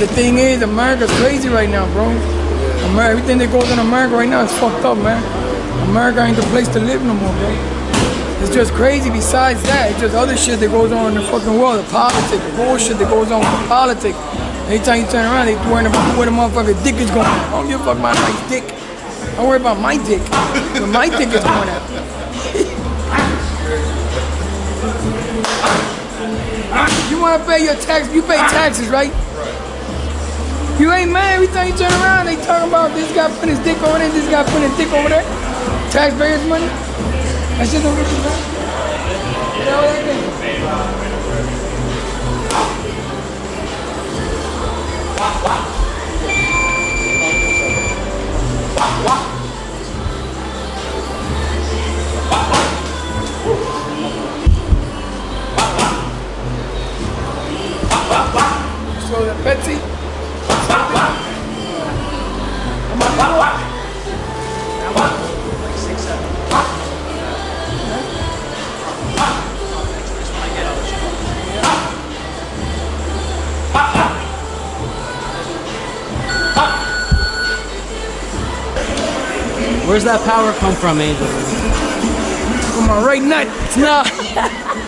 And the thing is, America's crazy right now, bro. Everything that goes on in America right now is fucked up, man. America ain't the place to live no more, bro. It's just crazy. Besides that, it's just other shit that goes on in the fucking world. The politics, the bullshit that goes on with politics. Anytime you turn around, they worrying about where the motherfucking dick is going. I don't give a fuck about my dick. I worry about my dick. Where my dick is going at. You want to pay your tax? You pay taxes, right? You ain't mad. Every time you turn around, they talking about this guy putting his dick over there, this guy putting his dick over there. Taxpayers' money. That shit don't get you back. You know what I mean? So the Pepsi. Where's that power come from, Angel? Come on, right nut. No.